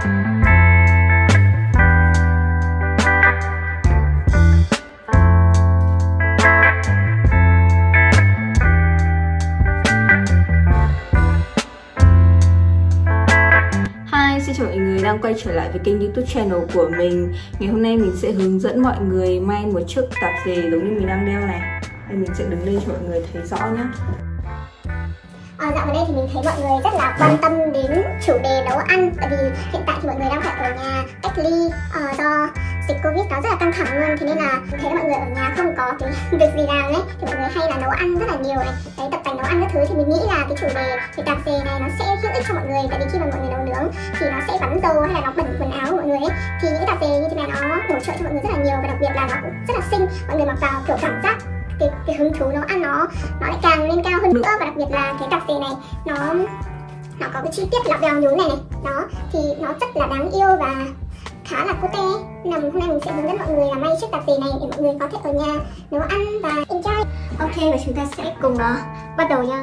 Xin chào mọi người đang quay trở lại với kênh YouTube channel của mình. Ngày hôm nay mình sẽ hướng dẫn mọi người may một chiếc tạp dề giống như mình đang đeo này. Đây mình sẽ đứng lên cho mọi người thấy rõ nhé. Dạo gần đây thì mình thấy mọi người rất là quan tâm đến chủ đề nấu ăn, tại vì hiện tại thì mọi người đang phải ở nhà cách ly do dịch Covid nó rất là căng thẳng luôn. Thế nên là mình thấy là mọi người ở nhà không có cái việc gì làm đấy thì mọi người hay là nấu ăn rất là nhiều này, đấy, tập tành nấu ăn các thứ. Thì mình nghĩ là cái chủ đề về tạp dề này nó sẽ hữu ích cho mọi người, tại vì khi mà mọi người nấu nướng thì nó sẽ bắn dầu hay là nó bẩn quần áo của mọi người ấy, thì những cái tạp dề như thế này nó bổ trợ cho mọi người rất là nhiều, và đặc biệt là nó cũng rất là xinh. Mọi người mặc vào kiểu cảm giác cái hứng thú nấu ăn nó lại càng lên cao hơn nữa. Và đặc biệt là cái tạp dề này nó có cái chi tiết lọc bèo nhún này đó, thì nó rất là đáng yêu và khá là cute. Nằm hôm nay mình sẽ hướng dẫn mọi người là may chiếc tạp dề này để mọi người có thể ở nhà nấu ăn và enjoy. Ok, và chúng ta sẽ cùng bắt đầu nha.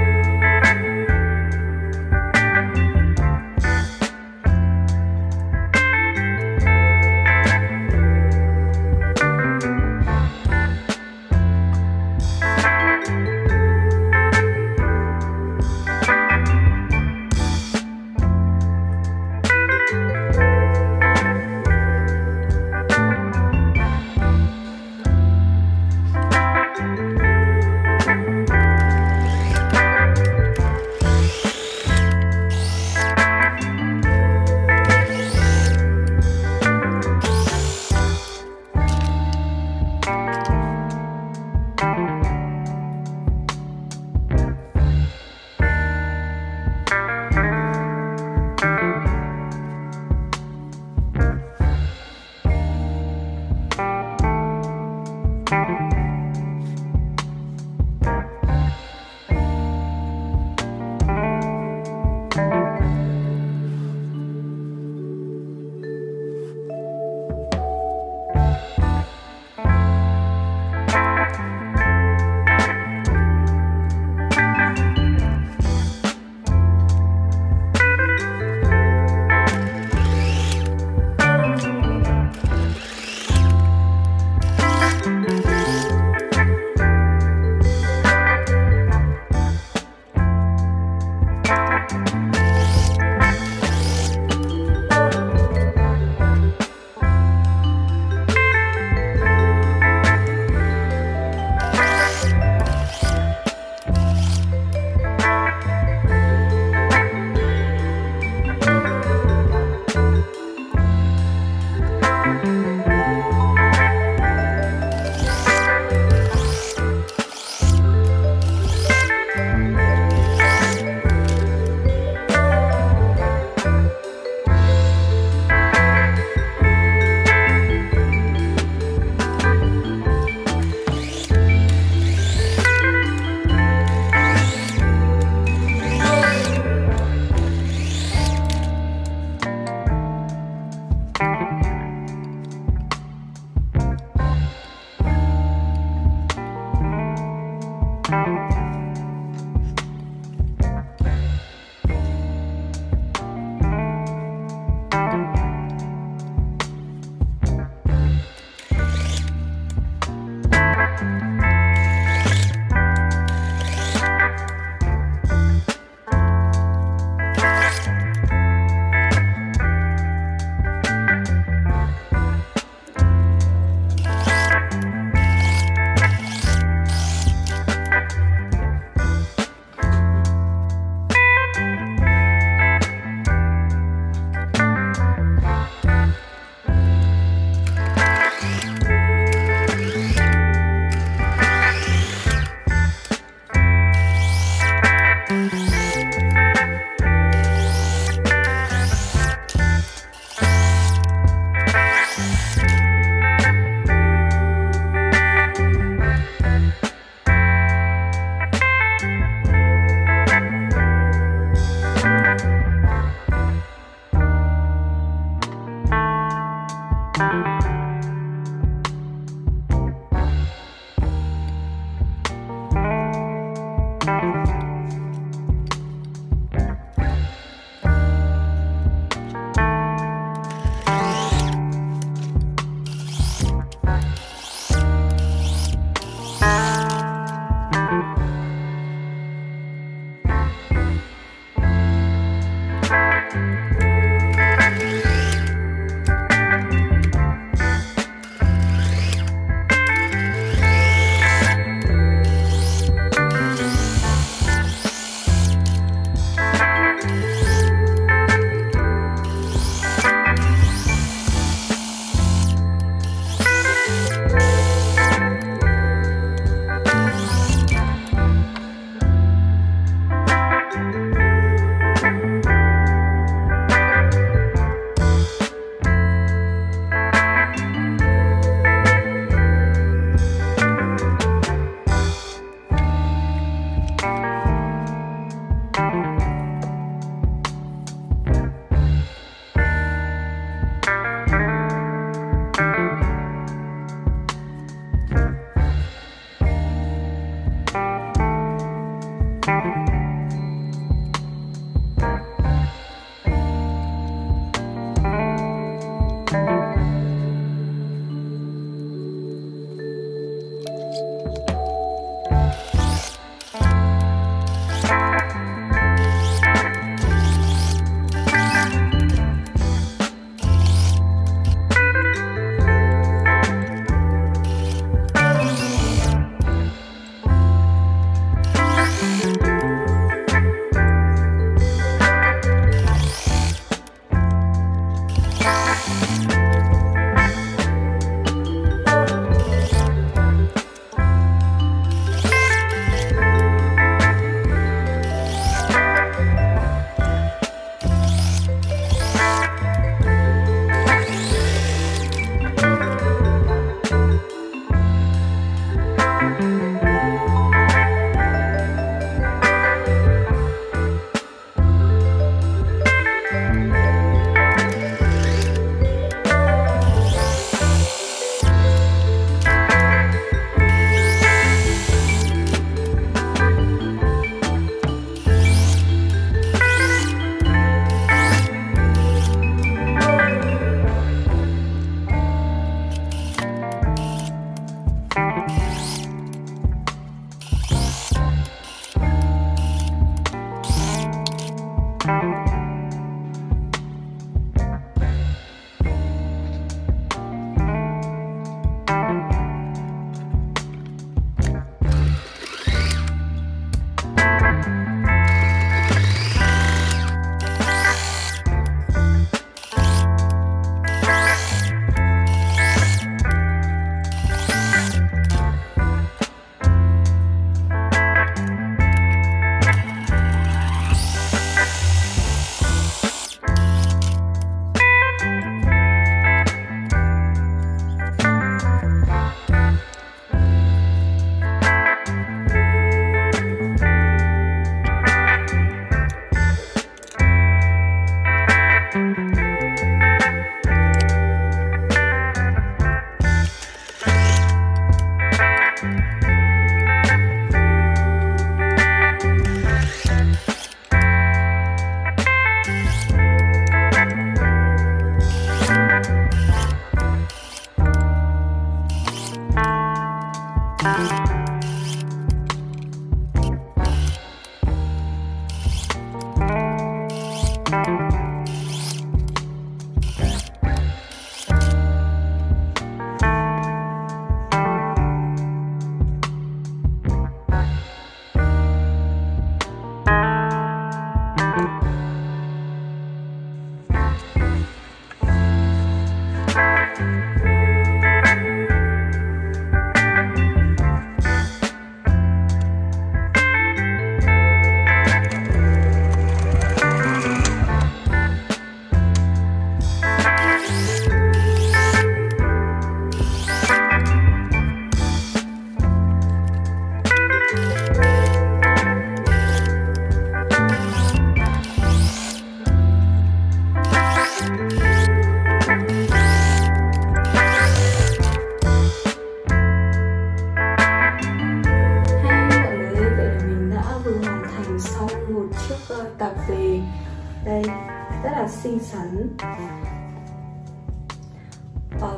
xinh xắn.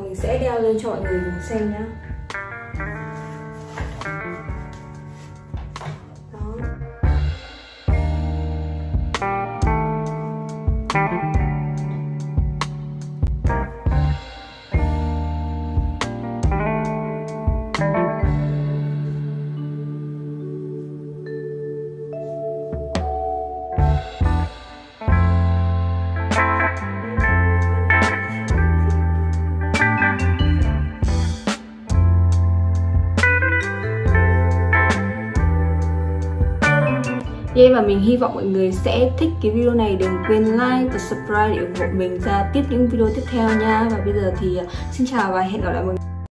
Mình sẽ đeo lên cho mọi người màu xanh nhé. Và mình hy vọng mọi người sẽ thích cái video này. Đừng quên like và subscribe để ủng hộ mình ra tiếp những video tiếp theo nha. Và bây giờ thì xin chào và hẹn gặp lại mọi người.